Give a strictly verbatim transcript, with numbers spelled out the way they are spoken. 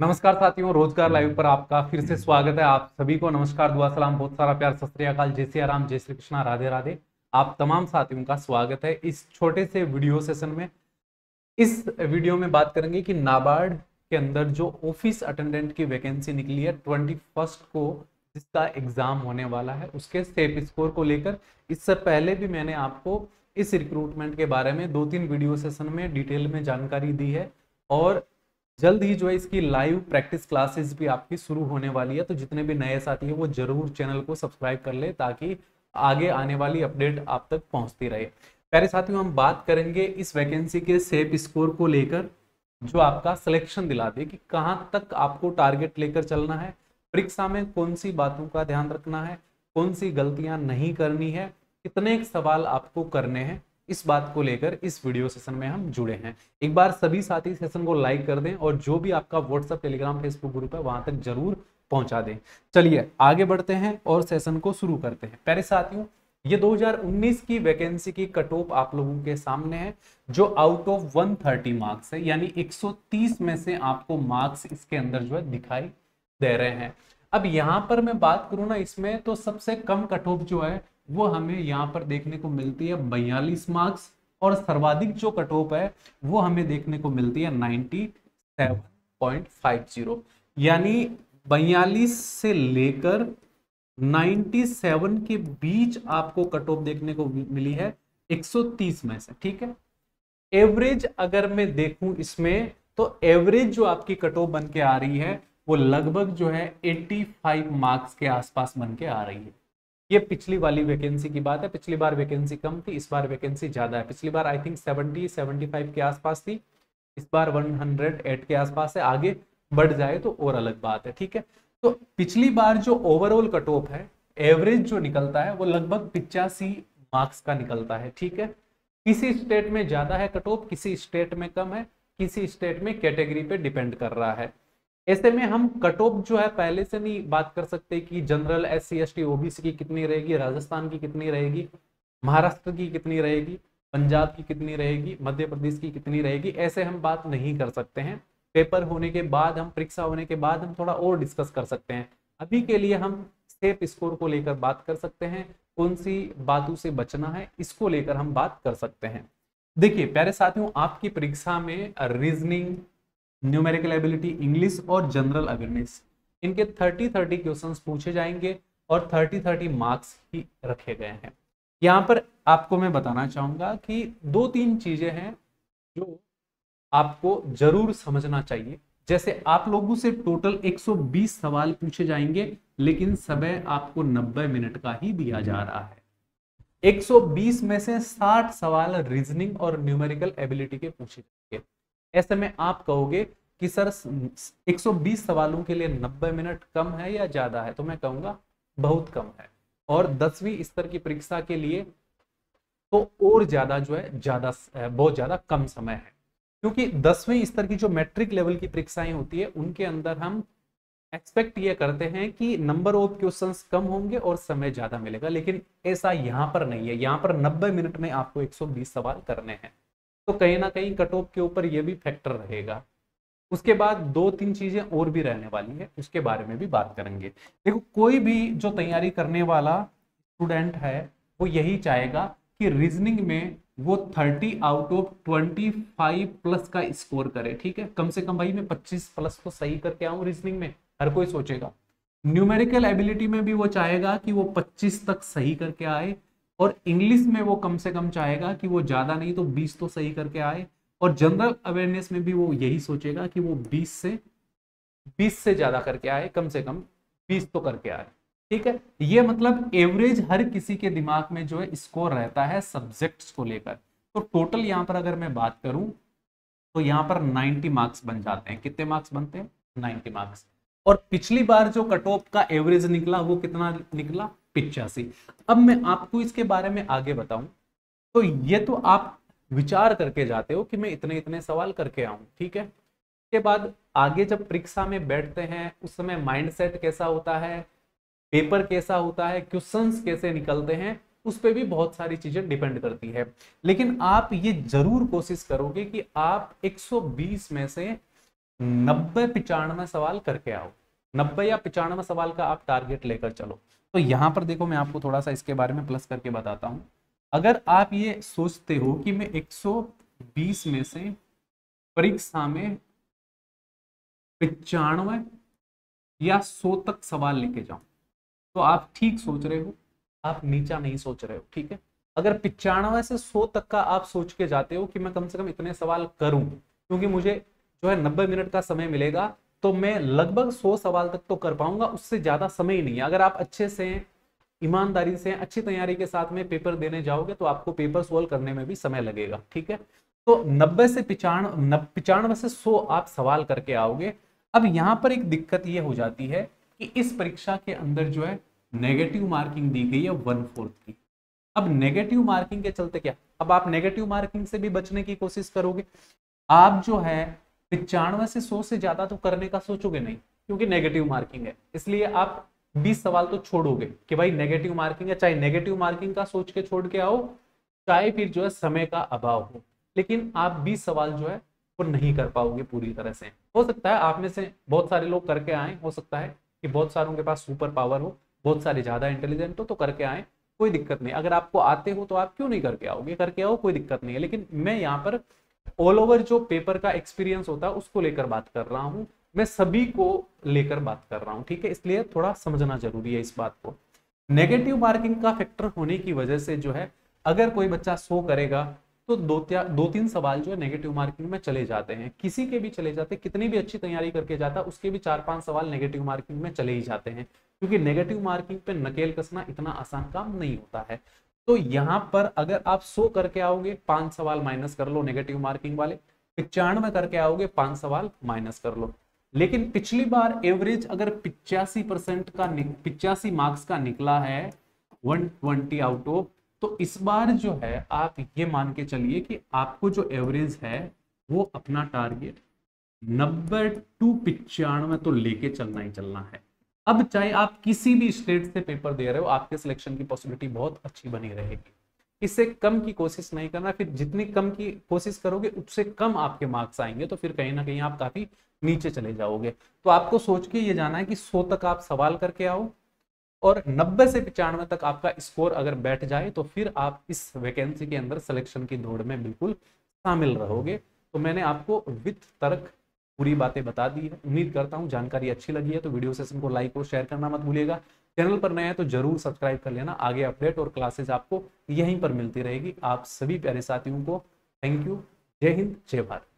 नमस्कार साथियों, रोजगार लाइव पर आपका फिर से स्वागत है। आप सभी को नमस्कार, दुआ सलाम, बहुत सारा प्यार, सत श्री अकाल, जय सिया राम, जय श्री कृष्णा, राधे राधे। आप तमाम साथियों का स्वागत है इस छोटे से वीडियो सेशन में। इस वीडियो में बात करेंगे कि नाबार्ड के अंदर जो ऑफिस अटेंडेंट की वैकेंसी निकली है ट्वेंटी फर्स्ट को, जिसका एग्जाम होने वाला है, उसके सेफ स्कोर को लेकर। इससे पहले भी मैंने आपको इस रिक्रूटमेंट के बारे में दो तीन वीडियो सेशन में डिटेल में जानकारी दी है और जल्द ही जो है इसकी लाइव प्रैक्टिस क्लासेस भी आपकी शुरू होने वाली है। तो जितने भी नए साथी हैं वो जरूर चैनल को सब्सक्राइब कर ले ताकि आगे आने वाली अपडेट आप तक पहुंचती रहे। प्यारे साथियों, हम बात करेंगे इस वैकेंसी के सेफ स्कोर को लेकर जो आपका सिलेक्शन दिला दे कि कहां तक आपको टारगेट लेकर चलना है, परीक्षा में कौन सी बातों का ध्यान रखना है, कौन सी गलतियां नहीं करनी है, कितने सवाल आपको करने हैं, इस बात को लेकर इस वीडियो सेशन में हम जुड़े हैं। एक बार सभी साथी सेशन को लाइक कर दें और जो भी आपका व्हाट्सएप, टेलीग्राम, फेसबुक ग्रुप है वहां तक जरूर पहुंचा दें। चलिए आगे बढ़ते हैं और सेशन को शुरू करते हैं। प्यारे साथियों, ये दो हज़ार उन्नीस की वैकेंसी की कट ऑफ आप लोगों के सामने है जो आउट ऑफ एक सौ तीस मार्क्स है, यानी एक सौ तीस में से आपको मार्क्स इसके अंदर जो है दिखाई दे रहे हैं। अब यहाँ पर मैं बात करूँ ना, इसमें तो सबसे कम कट ऑफ जो है वो हमें यहाँ पर देखने को मिलती है बयालीस मार्क्स और सर्वाधिक जो कट ऑफ है वो हमें देखने को मिलती है सत्तानवे पॉइंट पाँच शून्य, यानी बयालीस से लेकर सत्तानवे के बीच आपको कट ऑफ देखने को मिली है एक सौ तीस में से। ठीक है, एवरेज अगर मैं देखूं इसमें तो एवरेज जो आपकी कट ऑफ बन के आ रही है वो लगभग जो है पचासी मार्क्स के आसपास बन के आ रही है। ये पिछली वाली वैकेंसी की बात है, पिछली बार वैकेंसी कम थी, इस बार वैकेंसी ज्यादा है। पिछली बार आई थिंक सत्तर पचहत्तर के आसपास थी, इस बार एक सौ आठ के आसपास है। आगे बढ़ जाए तो और अलग बात है। ठीक है, तो पिछली बार जो ओवरऑल कट ऑफ है, एवरेज जो निकलता है वो लगभग पचासी मार्क्स का निकलता है। ठीक है, किसी स्टेट में ज्यादा है कट ऑफ, किसी स्टेट में कम है, किसी स्टेट में कैटेगरी पे डिपेंड कर रहा है। ऐसे में हम कट ऑफ जो है पहले से नहीं बात कर सकते कि general, S C, S T, OBC की कितनी रहेगी, राजस्थान की कितनी रहेगी, महाराष्ट्र की कितनी रहेगी, पंजाब की कितनी रहेगी, मध्य प्रदेश की कितनी रहेगी, ऐसे हम बात नहीं कर सकते हैं। पेपर होने के बाद, हम परीक्षा होने के बाद हम थोड़ा और डिस्कस कर सकते हैं। अभी के लिए हम सेफ स्कोर को लेकर बात कर सकते हैं, कौन सी बातों से बचना है इसको लेकर हम बात कर सकते हैं। देखिए प्यारे साथियों, आपकी परीक्षा में रीजनिंग, न्यूमेरिकल एबिलिटी, इंग्लिश और जनरल अवेयरनेस, इनके तीस तीस क्वेश्चंस पूछे जाएंगे और तीस तीस मार्क्स ही रखे गए हैं। यहाँ पर आपको मैं बताना चाहूँगा कि दो तीन चीज़ें हैं जो आपको जरूर समझना चाहिए। जैसे आप लोगों से टोटल एक सौ बीस सवाल पूछे जाएंगे, लेकिन समय आपको नब्बे मिनट का ही दिया जा रहा है। एक सौ बीस में से साठ सवाल रीजनिंग और न्यूमेरिकल एबिलिटी के पूछे जाएंगे। ऐसे में आप कहोगे कि सर एक सौ बीस सवालों के लिए नब्बे मिनट कम है या ज़्यादा है, तो मैं कहूँगा बहुत कम है। और दसवीं स्तर की परीक्षा के लिए तो और ज़्यादा जो है ज़्यादा बहुत ज़्यादा कम समय है, क्योंकि दसवीं स्तर की जो मैट्रिक लेवल की परीक्षाएं होती है उनके अंदर हम एक्सपेक्ट ये करते हैं कि नंबर ऑफ क्वेश्चंस कम होंगे और समय ज़्यादा मिलेगा, लेकिन ऐसा यहाँ पर नहीं है। यहाँ पर नब्बे मिनट में आपको एक सौ बीस सवाल करने हैं, तो कहीं ना कहीं कट ऑफ के ऊपर ये भी फैक्टर रहेगा। उसके बाद दो तीन चीजें और भी रहने वाली है, उसके बारे में भी बात करेंगे। देखो, कोई भी जो तैयारी करने वाला स्टूडेंट है वो यही चाहेगा कि रीजनिंग में वो तीस आउट ऑफ पच्चीस प्लस का स्कोर करे। ठीक है, कम से कम भाई मैं पच्चीस प्लस तो सही करके आऊँ रीजनिंग में, हर कोई सोचेगा। न्यूमेरिकल एबिलिटी में भी वो चाहेगा कि वो पच्चीस तक सही करके आए, और इंग्लिश में वो कम से कम चाहेगा कि वो ज़्यादा नहीं तो बीस तो सही करके आए, और जनरल अवेयरनेस में भी वो यही सोचेगा कि वो बीस से बीस से ज़्यादा करके आए, कम से कम बीस तो करके आए। ठीक है, ये मतलब एवरेज हर किसी के दिमाग में जो है स्कोर रहता है सब्जेक्ट्स को लेकर। तो टोटल यहाँ पर अगर मैं बात करूँ तो यहाँ पर नाइन्टी मार्क्स बन जाते हैं। कितने मार्क्स बनते हैं? Ninety marks. और पिछली बार जो कट ऑफ का एवरेज निकला वो कितना निकला? पचासी। अब मैं आपको इसके बारे में आगे बताऊं तो ये तो आप विचार करके जाते हो कि मैं इतने इतने सवाल करके आऊं। ठीक है, इसके बाद आगे जब परीक्षा में बैठते हैं उस समय माइंडसेट कैसा होता है, पेपर कैसा होता है, क्वेश्चंस कैसे निकलते हैं, उस पर भी बहुत सारी चीजें डिपेंड करती है। लेकिन आप ये जरूर कोशिश करोगे कि आप एक सौ बीस में से नब्बे पिचानवे सवाल करके आओ, नब्बे या पिचानवे सवाल का आप टारगेट लेकर चलो। तो यहाँ पर देखो मैं आपको थोड़ा सा इसके बारे में प्लस करके बताता हूँ। अगर आप ये सोचते हो कि मैं एक सौ बीस में से परीक्षा में पिचानवे या सौ तक सवाल लेके जाऊं, तो आप ठीक सोच रहे हो, आप नीचा नहीं सोच रहे हो, ठीक है। अगर पिचानवे से सौ तक का आप सोच के जाते हो कि मैं कम से कम इतने सवाल करूं, क्योंकि मुझे जो है नब्बे मिनट का समय मिलेगा, तो मैं लगभग सौ सवाल तक तो कर पाऊंगा, उससे ज्यादा समय ही नहीं है। अगर आप अच्छे से ईमानदारी से अच्छी तैयारी के साथ में पेपर देने जाओगे तो आपको पेपर सोल्व करने में भी समय लगेगा, ठीक है। तो नब्बे से पिचानवे पिचानवे से सौ आप सवाल करके आओगे। अब यहाँ पर एक दिक्कत ये हो जाती है कि इस परीक्षा के अंदर जो है नेगेटिव मार्किंग दी गई है वन फोर्थ की। अब नेगेटिव मार्किंग के चलते क्या, अब आप नेगेटिव मार्किंग से भी बचने की कोशिश करोगे, आप जो है पिचानवे से सौ से ज्यादा तो करने का सोचोगे नहीं, क्योंकि नेगेटिव मार्किंग है, इसलिए आप बीस सवाल तो छोड़ोगे कि भाई नेगेटिव मार्किंग है, चाहे नेगेटिव मार्किंग का सोच के छोड़ के आओ, चाहे फिर जो है समय का अभाव हो, लेकिन आप बीस सवाल जो है वो नहीं कर पाओगे पूरी तरह से। हो सकता है आप में से बहुत सारे लोग करके आए, हो सकता है कि बहुत सारों के पास सुपर पावर हो, बहुत सारे ज्यादा इंटेलिजेंट हो तो करके आए, कोई दिक्कत नहीं। अगर आपको आते हो तो आप क्यों नहीं करके आओगे, करके आओ, कोई दिक्कत नहीं है। लेकिन मैं यहाँ पर ऑल ओवर जो पेपर का एक्सपीरियंस होता है उसको लेकर बात कर रहा हूँ, मैं सभी को लेकर बात कर रहा हूँ, ठीक है। इसलिए थोड़ा समझना जरूरी है इस बात को। नेगेटिव मार्किंग का फैक्टर होने की वजह से जो है अगर कोई बच्चा सो करेगा तो दो दो तीन सवाल जो है नेगेटिव मार्किंग में चले जाते हैं, किसी के भी चले जाते हैं, कितनी भी अच्छी तैयारी करके जाता है उसके भी चार पांच सवाल नेगेटिव मार्किंग में चले ही जाते हैं, क्योंकि नेगेटिव मार्किंग पे नकेल कसना इतना आसान काम नहीं होता है। तो यहाँ पर अगर आप सौ करके आओगे पांच सवाल माइनस कर लो नेगेटिव मार्किंग वाले, पिचानवे करके आओगे पांच सवाल माइनस कर लो। लेकिन पिछली बार एवरेज अगर पिचासी परसेंट का पिचासी मार्क्स का निकला है एक सौ बीस आउट ऑफ, तो इस बार जो है आप ये मान के चलिए कि आपको जो एवरेज है वो अपना टारगेट नब्बे टू पिचानवे तो लेके चलना ही चलना है। अब चाहे आप किसी भी स्टेट से पेपर दे रहे हो, आपके सिलेक्शन की पॉसिबिलिटी बहुत अच्छी बनी रहेगी। इससे कम की कोशिश नहीं करना, फिर जितनी कम की कोशिश करोगे उससे कम आपके मार्क्स आएंगे, तो फिर कहीं ना कहीं आप काफी नीचे चले जाओगे। तो आपको सोच के ये जाना है कि सौ तक आप सवाल करके आओ और नब्बे से पिचानवे तक आपका स्कोर अगर बैठ जाए तो फिर आप इस वैकेंसी के अंदर सिलेक्शन की दौड़ में बिल्कुल शामिल रहोगे। तो मैंने आपको विथ तर्क पूरी बातें बता दी है। उम्मीद करता हूँ जानकारी अच्छी लगी है, तो वीडियो सेशन को लाइक और शेयर करना मत भूलिएगा। चैनल पर नए हैं तो जरूर सब्सक्राइब कर लेना, आगे अपडेट और क्लासेज आपको यहीं पर मिलती रहेगी। आप सभी प्यारे साथियों को थैंक यू, जय हिंद, जय भारत।